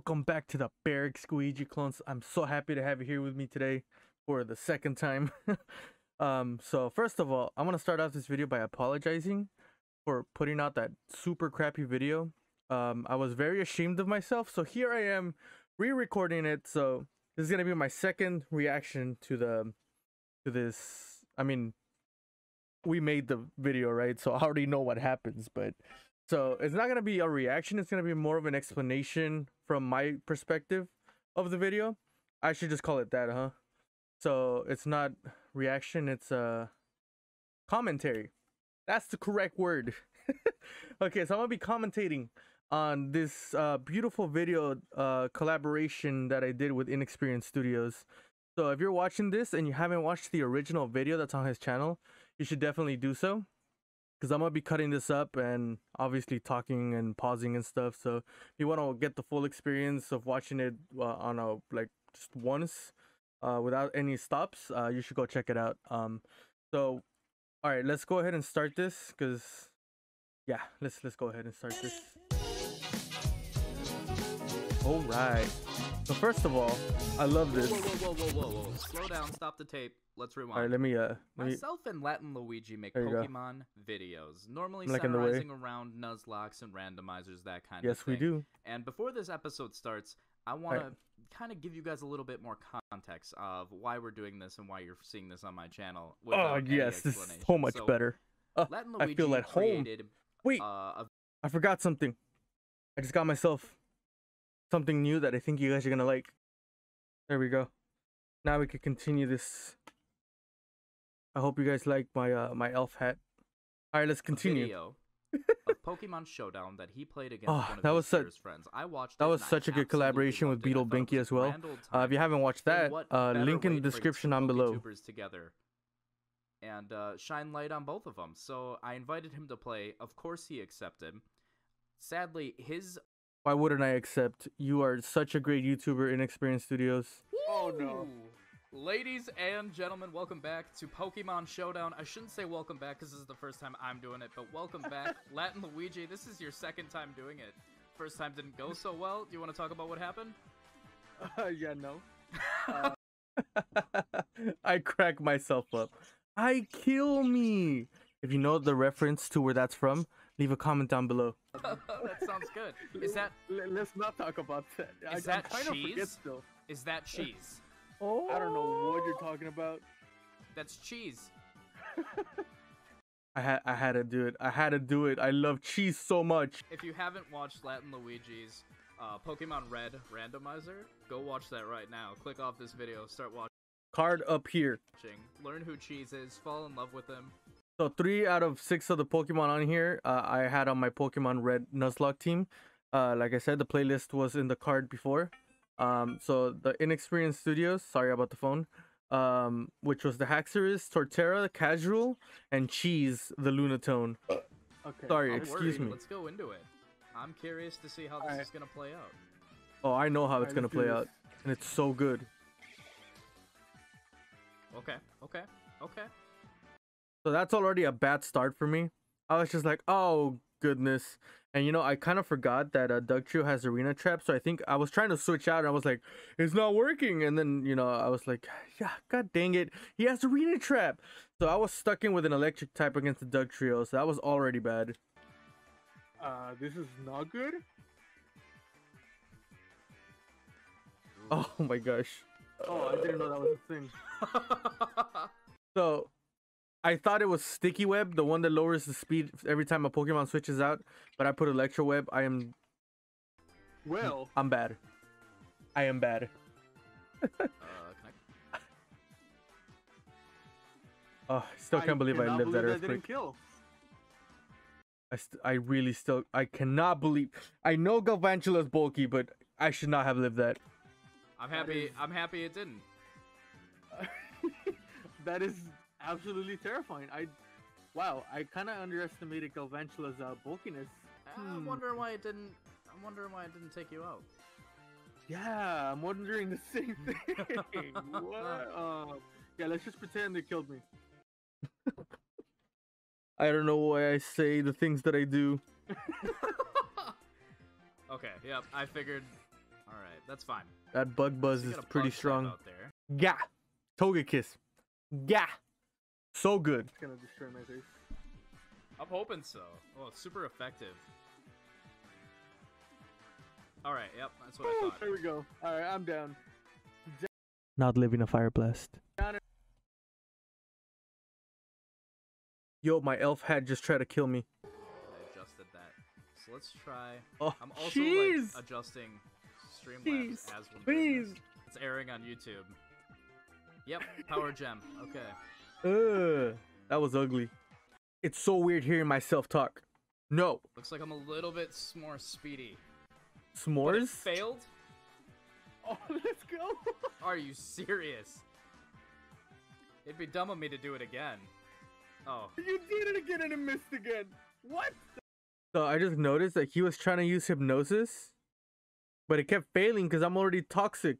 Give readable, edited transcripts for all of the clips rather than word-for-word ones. Welcome back to the Barrack Squeegee clones. I'm so happy to have you here with me today for the second time. So first of all, I'm gonna start off this video by apologizing for putting out that super crappy video. I was very ashamed of myself, so here I am re-recording it. So this is gonna be my second reaction to this. I mean, we made the video, right? So I already know what happens, but so it's not going to be a reaction, it's going to be more of an explanation from my perspective of the video. I should just call it that, huh? So it's not reaction, it's a commentary. That's the correct word. Okay, so I'm going to be commentating on this beautiful video collaboration that I did with Inexperienced Studios. So if you're watching this and you haven't watched the original video that's on his channel, you should definitely do so. Because I'm going to be cutting this up and obviously talking and pausing and stuff. So if you want to get the full experience of watching it on a just once without any stops, you should go check it out. So, all right, let's go ahead and start this because, yeah, let's go ahead and start this. All right. So first of all, I love this. Whoa. Slow down, stop the tape. Let's rewind. All right, let me... Myself and Latin Luigi make Pokemon videos, normally like summarizing around Nuzlocke and randomizers, that kind of thing. Yes, we do. And before this episode starts, I want to kind of give you guys a little bit more context of why we're doing this and why you're seeing this on my channel. Oh, yes, this is so much better. Latin Luigi, I feel at home. Wait, I forgot something. I just got myself something new that I think you guys are going to like. There we go. Now we can continue this. I hope you guys like my my elf hat. All right, let's continue. A video of Pokémon Showdown that he played against one of his friends. I watched. That was such a good collaboration with Beetle Binky as well. If you haven't watched that, link in the description down below. Together and shine light on both of them. So I invited him to play. Of course, he accepted. Sadly, his. Why wouldn't I accept? You are such a great YouTuber, Inexperienced Studios. Oh no. Ladies and gentlemen, welcome back to Pokemon Showdown. I shouldn't say welcome back because this is the first time I'm doing it, but welcome back, Latin Luigi. This is your second time doing it. First time didn't go so well. Do you want to talk about what happened? Yeah, no. I crack myself up. I kill me. If you know the reference to where that's from, leave a comment down below. That sounds good. Is that? Let's not talk about that. Is that cheese? Is that cheese? Oh. I don't know what you're talking about. That's cheese. I had to do it. I had to do it. I love cheese so much. If you haven't watched Latin Luigi's Pokemon Red randomizer, go watch that right now. Click off this video. Start watching. Card up here. Learn who Cheese is. Fall in love with him. So 3 out of 6 of the Pokemon on here, I had on my Pokemon Red Nuzlocke team. Like I said, the playlist was in the card before. So the Inexperienced Studios, sorry about the phone, which was the Haxorus, Torterra, the Casual, and Cheese, the Lunatone. Okay, sorry, excuse me. Let's go into it. I'm curious to see how this is going to play out. Oh, I know how it's going to play out, and it's so good. Okay. So that's already a bad start for me. I was just like, oh, goodness. And you know, I kind of forgot that Dugtrio has arena trap, so I think I was trying to switch out and I was like, it's not working, and then you know, I was like, yeah, god dang it, he has arena trap. So I was stuck in with an electric type against the Dugtrio, so that was already bad. This is not good. Oh my gosh. Oh, I didn't know that was a thing. So I thought it was Sticky Web, the one that lowers the speed every time a Pokemon switches out, but I put Electro Web. I'm bad. I am bad. I still can't believe I lived that Earthquake. I cannot believe. I know Galvantula's bulky, but I should not have lived that. I'm happy it didn't. That is absolutely terrifying. I kind of underestimated Galvantula's bulkiness. I'm wondering why it didn't. I'm wondering why it didn't take you out. Yeah, I'm wondering the same thing. What? Yeah, let's just pretend they killed me. I don't know why I say the things that I do. Okay. Yep. I figured. Alright, that's fine. That bug buzz is pretty strong. Out there. Yeah! Togekiss. Yeah! So good. It's gonna destroy my face. I'm hoping so. Oh, it's super effective. Alright, yep, that's what I thought. There we go. Alright, I'm down. Not living a fire blast. Yo, my elf had just tried to kill me. I adjusted that. So let's try. Oh, I'm also like, adjusting Streamlabs as we It's airing on YouTube. Yep, power gem. Okay. That was ugly. It's so weird hearing myself talk. No. Looks like I'm a little bit more speedy. S'mores? Failed? Oh, let's go! Are you serious? It'd be dumb of me to do it again. Oh. You did it again and it missed again. What? So I just noticed that he was trying to use hypnosis, but it kept failing because I'm already toxic.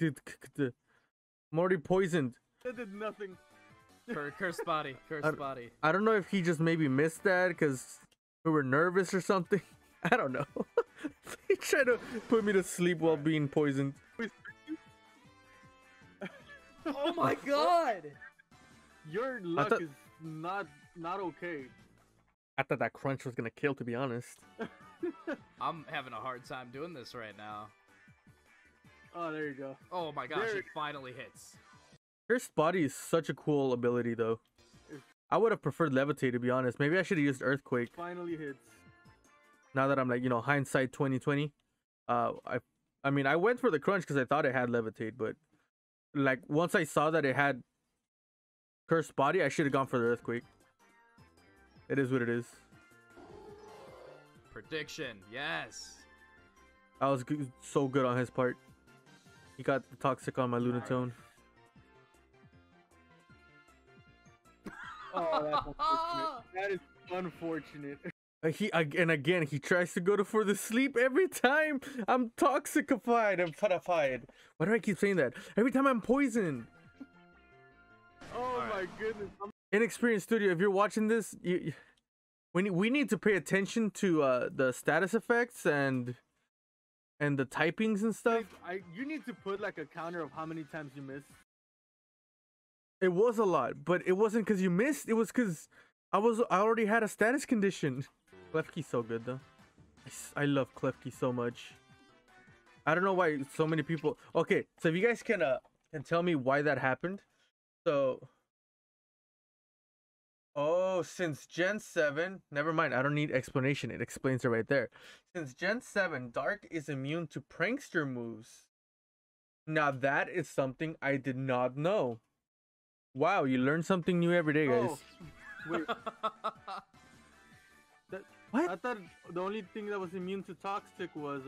I'm already poisoned. That did nothing. Cursed body. Cursed body. I don't know if he just maybe missed that because we were nervous or something. I don't know. He tried to put me to sleep while being poisoned. Oh my god! Your luck is not okay. I thought that crunch was gonna kill, to be honest. I'm having a hard time doing this right now. Oh, there you go. Oh my gosh, it finally hits. Cursed Body is such a cool ability, though. I would have preferred Levitate, to be honest. Maybe I should have used Earthquake. Finally hits. Now that I'm like, you know, hindsight 2020, I mean, I went for the crunch because I thought it had Levitate, but like once I saw that it had Cursed Body, I should have gone for the Earthquake. It is what it is. Prediction, yes. I was so good on his part. He got the Toxic on my Lunatone. Oh, that's unfortunate. That is unfortunate. He tries to go for the sleep every time. I'm toxicified. I'm terrified. Why do I keep saying that? Every time I'm poisoned. Oh my goodness. Inexperienced Studio, if you're watching this, we need to pay attention to the status effects and the typings and stuff. You need to put like a counter of how many times you missed. It was a lot, but it wasn't because you missed. It was because I already had a status condition. Klefki's so good though. I love Klefki so much. I don't know why so many people. Okay, so if you guys can tell me why that happened. So, oh, since Gen 7, never mind. I don't need explanation. It explains it right there. Since Gen 7, Dark is immune to prankster moves. Now that is something I did not know. Wow, you learn something new every day, guys. Oh. Wait. What? I thought the only thing that was immune to toxic was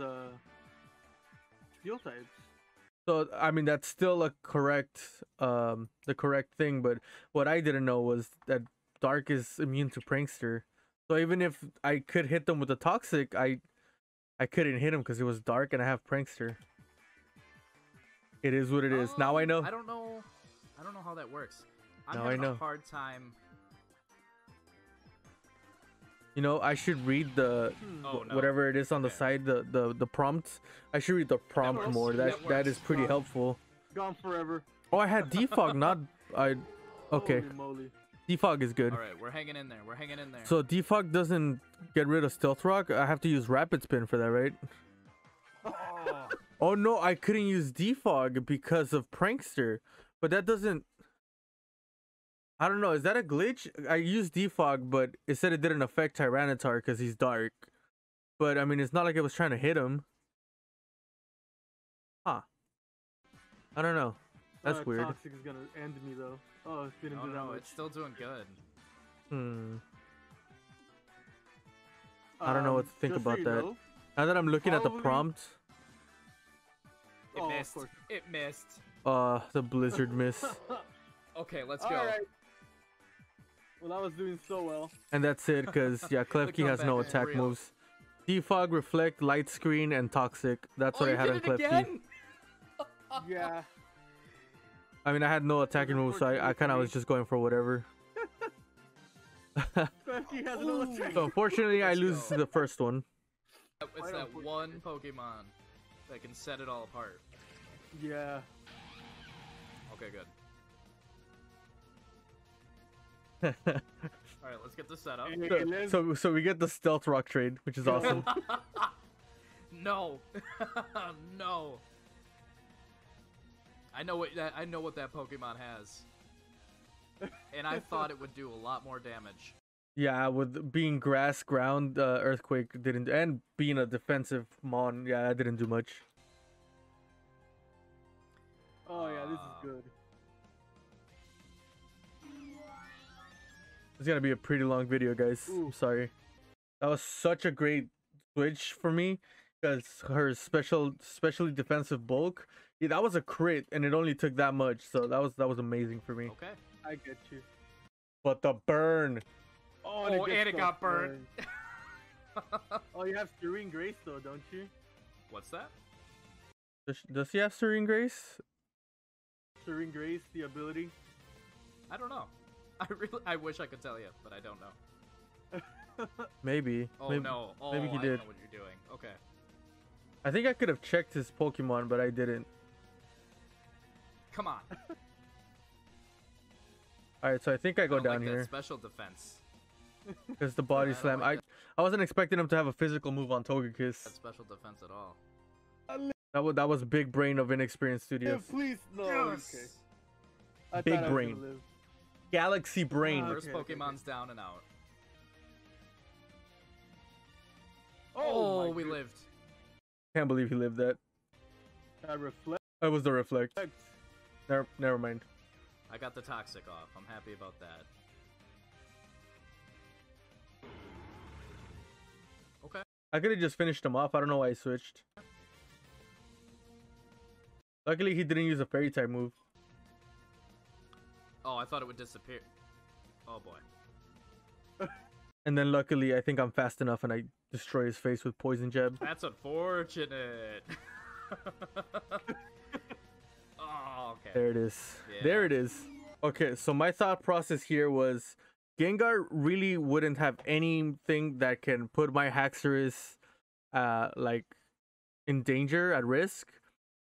steel types. So I mean that's still a correct, the correct thing. But what I didn't know was that Dark is immune to prankster. So even if I could hit them with the toxic, I couldn't hit him because it was Dark and I have prankster. It is what it is. Now I know. I don't know how that works. I'm having a hard time. You know, I should read the whatever it is on the side, the prompts. I should read the prompt more. That is pretty helpful. Gone forever. Oh, I had Defog, okay. Holy moly. Defog is good. All right, we're hanging in there. We're hanging in there. So Defog doesn't get rid of Stealth Rock. I have to use Rapid Spin for that, right? Oh, oh no, I couldn't use Defog because of Prankster, but that doesn't. I don't know. Is that a glitch? I used Defog, but it said it didn't affect Tyranitar because he's Dark. But, I mean, it's not like it was trying to hit him. Huh. I don't know. That's weird. Toxic is going to end me, though. Oh, it didn't do that much. It's still doing good. Hmm. I don't know what to think about that. Know, now that I'm looking at the prompt. It missed. It missed. The Blizzard missed. Okay, let's go. Right. Well, I was doing so well. And that's it, because, yeah, Klefki has no attack moves. Defog, Reflect, Light Screen, and Toxic. That's what I had on Klefki. Yeah. I mean, I had no attacking moves, so I kind of was just going for whatever. Klefki has no attack. So, unfortunately, I lose the first one. It's that one Pokemon. that can set it all apart. Yeah. Okay, good. Alright, let's get this set up. So we get the Stealth Rock trade, which is awesome. No. No. I know what that Pokemon has. And I thought it would do a lot more damage. Yeah, with being grass, ground, Earthquake didn't, and being a defensive Mon, yeah, that didn't do much. Oh yeah, this is good. It's gonna be a pretty long video, guys. Ooh. I'm sorry. That was such a great switch for me, because her specially defensive bulk, yeah, that was a crit, and it only took that much, so that was amazing for me. Okay, I get you. But the burn. Oh, and it got burned. Oh, you have Serene Grace though, don't you? What's that? Does he have Serene Grace? Serene Grace, the ability? I don't know. I wish I could tell you, but I don't know. Maybe. Oh maybe, no! Oh, maybe he did. I don't know what you're doing. Okay. I think I could have checked his Pokemon, but I didn't. Come on. All right, so I think I go down like here. That special defense. Because the body slam. Like I wasn't expecting him to have a physical move on Togekiss. That special defense at all. That was big brain of Inexperienced Studios. Yeah, please no. Yes. Okay. Big brain. Galaxy brain. First Pokemon's down and out. Oh, we lived. Can't believe he lived that. That reflect. It was the reflect. Never mind. I got the toxic off. I'm happy about that. Okay. I could have just finished him off. I don't know why I switched. Luckily, he didn't use a fairy type move. Oh, I thought it would disappear. Oh, boy. And then luckily, I think I'm fast enough and I destroy his face with Poison Jab. That's unfortunate. Oh, okay. There it is. Yeah. There it is. Okay, so my thought process here was Gengar really wouldn't have anything that can put my Haxorus like in danger, at risk.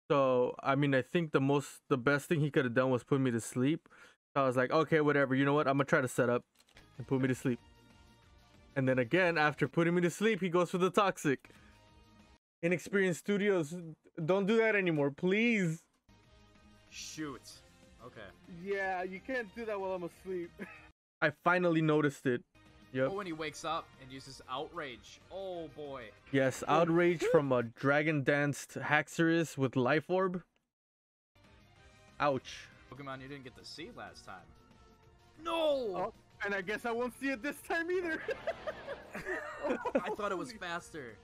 So, I mean, I think the best thing he could have done was put me to sleep. So I was like, okay, whatever. You know what? I'm going to try to set up and put me to sleep. And then again, after putting me to sleep, he goes for the toxic. Inexperienced Studios, don't do that anymore, please. Shoot. Okay. Yeah, you can't do that while I'm asleep. I finally noticed it. Yep. Oh, when he wakes up and uses Outrage. Oh, boy. Yes, Outrage from a Dragon-Danced Haxorus with Life Orb. Ouch. Pokemon you didn't get to see last time. No! Oh, and I guess I won't see it this time either. I thought it was faster.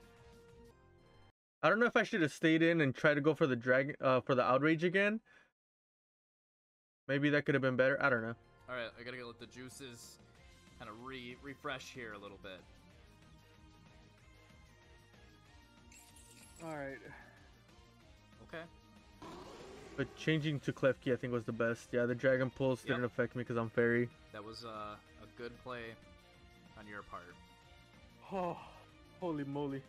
I don't know if I should have stayed in and tried to go for the Outrage again. Maybe that could have been better. I don't know. All right, I gotta let the juices kind of refresh here a little bit. All right. Okay. But changing to Klefki, I think, was the best. Yeah, the Dragon Pulse didn't affect me because I'm fairy. That was a good play on your part. Oh, holy moly.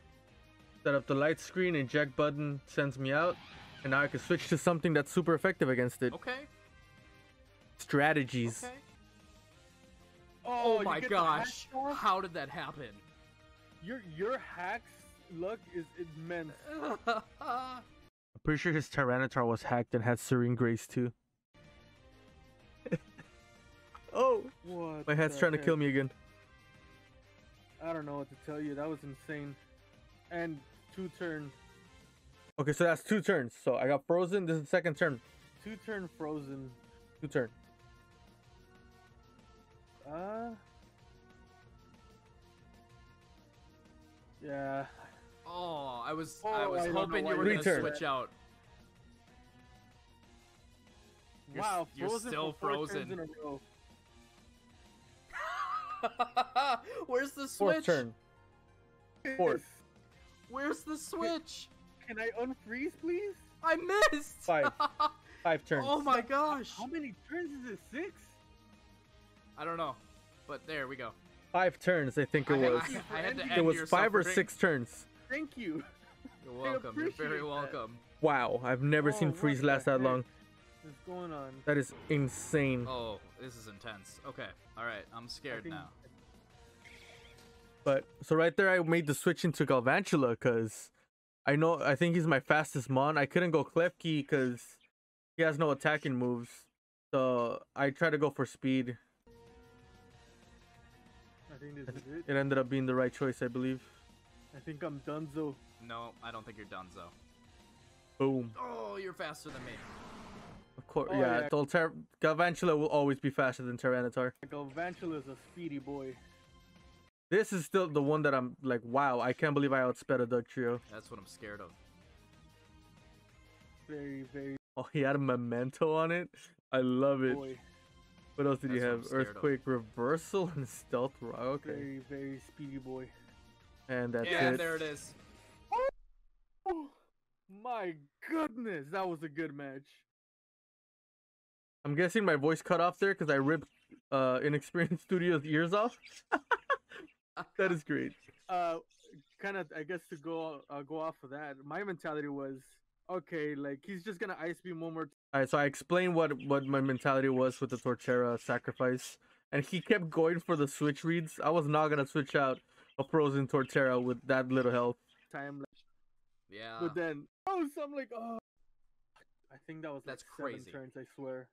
Set up the light screen, eject button sends me out. And now I can switch to something that's super effective against it. Okay. Strategies. Okay. Oh my gosh! How did that happen? Your Hax luck is immense. I'm pretty sure his Tyranitar was hacked and had Serene Grace too. Oh! What my hat's trying to kill me again. I don't know what to tell you. That was insane. And 2 turns. Okay, so that's 2 turns. So I got frozen. This is the 2nd turn. 2 turn frozen. 2 turn. Yeah. Oh, I was hoping you were gonna switch out. Wow, you're still frozen. Where's the switch? 4th turn. 4th. Where's the switch? Can I unfreeze, please? I missed. 5. 5 turns. Oh my gosh! How many turns is it? 6? I don't know, but there we go. 5 turns, I think it was. I had to end it was 5 or 6 turns. Thank you. You're welcome. You're very welcome. That. Wow, I've never seen Freeze last that long. What's going on? That is insane. Oh, this is intense. Okay, all right, I'm scared now. But so right there, I made the switch into Galvantula because I think he's my fastest mon. I couldn't go Klefki because he has no attacking moves, so I try to go for speed. I think this is it. It ended up being the right choice, I believe. I think I'm Dunzo. No, I don't think you're Dunzo. Boom. Oh, you're faster than me. Of course, oh, yeah. Galvantula will always be faster than Tyranitar. Galvantula is a speedy boy. This is still the one that I'm like, wow, I can't believe I outsped a Dugtrio. That's what I'm scared of. Very, very. Oh, he had a memento on it. I love it. Boy. What else did you have? Earthquake, Reversal, and Stealth Rock. Okay. Very, very speedy boy. And that's it. Yeah, there it is. Oh, my goodness, that was a good match. I'm guessing my voice cut off there because I ripped Inexperienced Studios' ears off. That is great. Kind of, I guess, to go off of that, my mentality was, okay, like, he's just going to Ice Beam one more time. All right, so I explained what my mentality was with the Torterra sacrifice, and he kept going for the switch reads. I was not going to switch out a frozen Torterra with that little health. Yeah. But then, oh, so I'm like, oh. I think that was like crazy. 7 turns, I swear.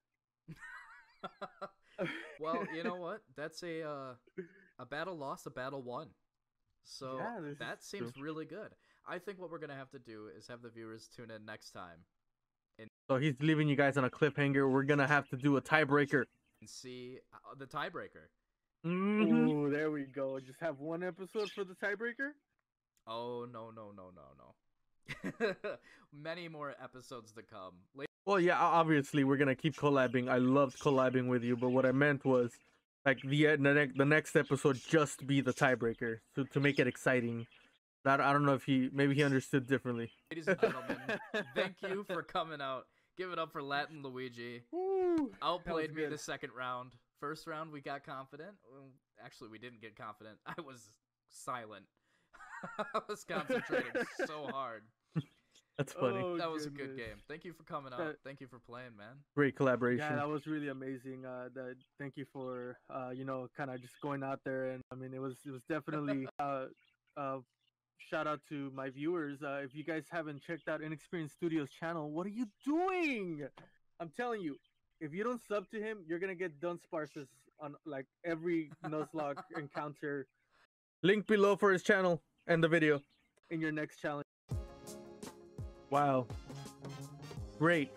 Well, you know what? That's a battle loss, a battle won. So yeah, that seems really good. I think what we're going to have to do is have the viewers tune in next time. So he's leaving you guys on a cliffhanger. We're going to have to do a tiebreaker. And see the tiebreaker. Mm-hmm. Ooh, there we go. Just have one episode for the tiebreaker? Oh, no. Many more episodes to come. Well, yeah, obviously, we're going to keep collabing. I loved collabing with you, but what I meant was, like, the next episode just be the tiebreaker to make it exciting. That, I don't know if maybe he understood differently. Ladies and gentlemen, thank you for coming out. Give it up for Latin Luigi. Woo, outplayed me the second round. First round, we got confident. Well, actually, we didn't get confident. I was silent. I was concentrating so hard. That's funny. Oh, that was a good game. Thank you for coming out. Thank you for playing, man. Great collaboration. Yeah, that was really amazing. Thank you for, you know, kind of just going out there. And I mean, it was definitely shout out to my viewers. If you guys haven't checked out Inexperienced Studios' channel, what are you doing? I'm telling you, if you don't sub to him, you're gonna get done sparses on like every Nuzlocke encounter. Link below for his channel and the video in your next challenge. Wow, great.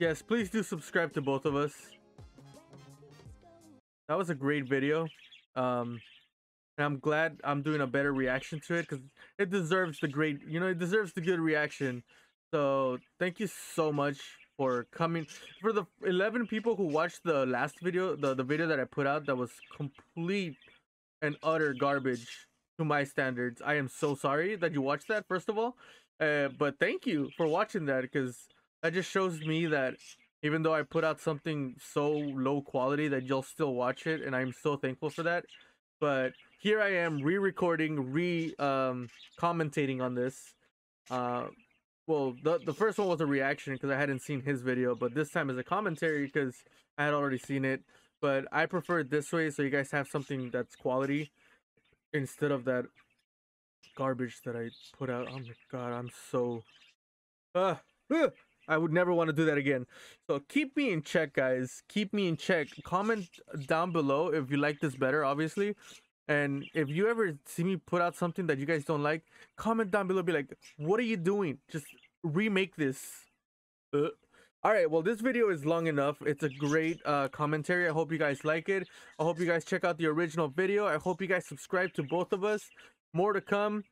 Yes, please do subscribe to both of us. That was a great video. And I'm glad I'm doing a better reaction to it because it deserves the great, you know, it deserves the good reaction. So thank you so much for coming. For the 11 people who watched the last video, the video that I put out that was complete and utter garbage to my standards, I am so sorry that you watched that, first of all. But thank you for watching that because that just shows me that even though I put out something so low quality that you'll still watch it, and I'm so thankful for that. But here I am re-recording, commentating on this. Well, the first one was a reaction because I hadn't seen his video, but this time is a commentary because I had already seen it. But I prefer it this way so you guys have something that's quality instead of that garbage that I put out. Oh my god, I'm so... I would never want to do that again. So keep me in check, guys. Keep me in check. Comment down below if you like this better, obviously. And if you ever see me put out something that you guys don't like, comment down below. Be like, what are you doing? Just remake this. All right, well, this video is long enough. It's a great commentary. I hope you guys like it. I hope you guys check out the original video. I hope you guys subscribe to both of us. More to come.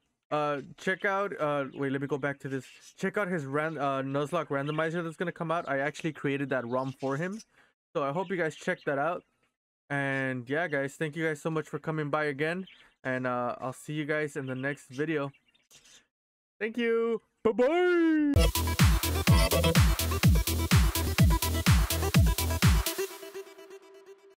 Check out wait, let me go back to this. Check out his Nuzlocke randomizer that's gonna come out. I actually created that ROM for him, so I hope you guys check that out. And yeah, guys, thank you guys so much for coming by again, and I'll see you guys in the next video. Thank you. Bye bye.